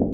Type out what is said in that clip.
You